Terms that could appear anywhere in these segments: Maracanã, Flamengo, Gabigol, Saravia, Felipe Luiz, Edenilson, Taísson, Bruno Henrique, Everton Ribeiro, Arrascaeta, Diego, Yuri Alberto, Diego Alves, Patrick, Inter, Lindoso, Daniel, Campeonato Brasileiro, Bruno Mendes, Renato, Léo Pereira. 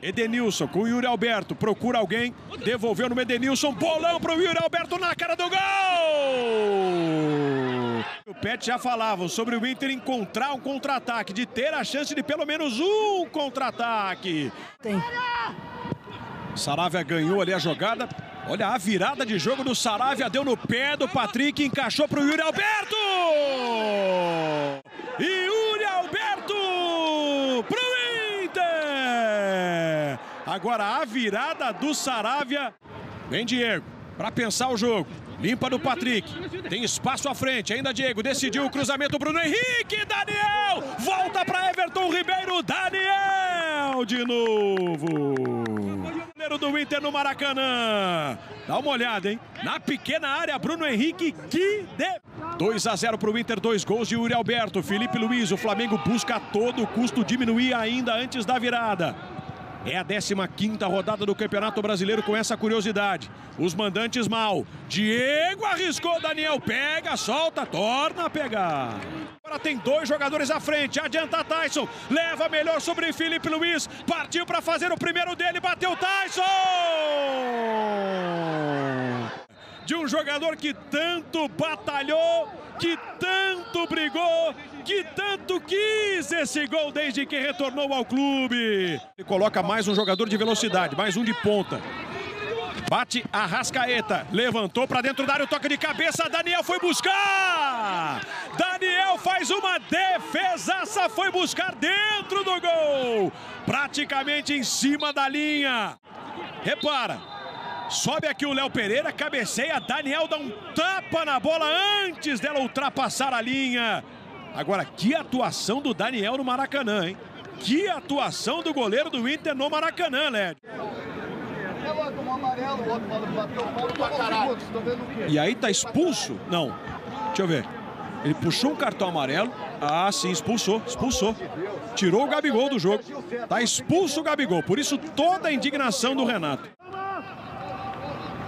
Edenilson com o Yuri Alberto, procura alguém, devolveu no Edenilson, bolão pro Yuri Alberto na cara do gol! O Pet já falava sobre o Inter encontrar um contra-ataque, de ter a chance de pelo menos um contra-ataque. Tem. Saravia ganhou ali a jogada, olha a virada de jogo do Saravia, deu no pé do Patrick, encaixou pro Yuri Alberto! Yuri Alberto pro Inter! Agora a virada do Saravia. Vem Diego, para pensar o jogo. Limpa do Patrick. Tem espaço à frente. Ainda Diego decidiu o cruzamento. Bruno Henrique, Daniel! Volta para Everton Ribeiro. Daniel de novo. Goleiro do Inter no Maracanã. Dá uma olhada, hein? Na pequena área, Bruno Henrique. 2-0 para o Inter, 2 gols de Yuri Alberto. Felipe Luiz, o Flamengo busca a todo custo diminuir ainda antes da virada. É a 15ª rodada do Campeonato Brasileiro com essa curiosidade. Os mandantes mal. Diego arriscou, Daniel pega, solta, torna a pegar. Agora tem 2 jogadores à frente. Adianta Taísson, leva melhor sobre Felipe Luiz. Partiu para fazer o primeiro dele, bateu Taísson! De um jogador que tanto batalhou, que tanto brigou, que tanto quis esse gol desde que retornou ao clube. Ele coloca mais um jogador de velocidade, mais um de ponta. Bate Arrascaeta, levantou para dentro da área, o toque de cabeça, Daniel foi buscar! Daniel faz uma defesaça, foi buscar dentro do gol, praticamente em cima da linha. Repara. Sobe aqui o Léo Pereira, cabeceia, Daniel dá um tapa na bola antes dela ultrapassar a linha. Agora, que atuação do Daniel no Maracanã, hein? Que atuação do goleiro do Inter no Maracanã, né? E aí tá expulso? Não. Deixa eu ver. Ele puxou um cartão amarelo. Ah, sim, expulsou. Tirou o Gabigol do jogo. Tá expulso o Gabigol. Por isso, toda a indignação do Renato.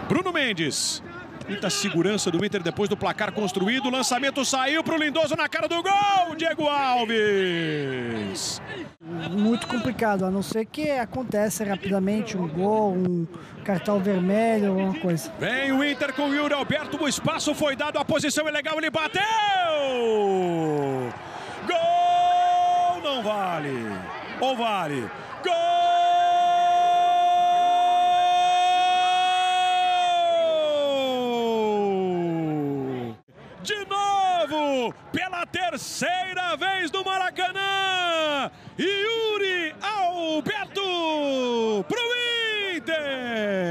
Bruno Mendes, muita segurança do Inter depois do placar construído, o lançamento saiu para o Lindoso na cara do gol, Diego Alves. Muito complicado, a não ser que aconteça rapidamente um gol, um cartão vermelho, alguma coisa. Vem o Inter com o Yuri Alberto, o espaço foi dado, a posição é legal, ele bateu! Gol não vale, ou vale? Gol! Pela 3ª vez no Maracanã, Yuri Alberto pro Inter!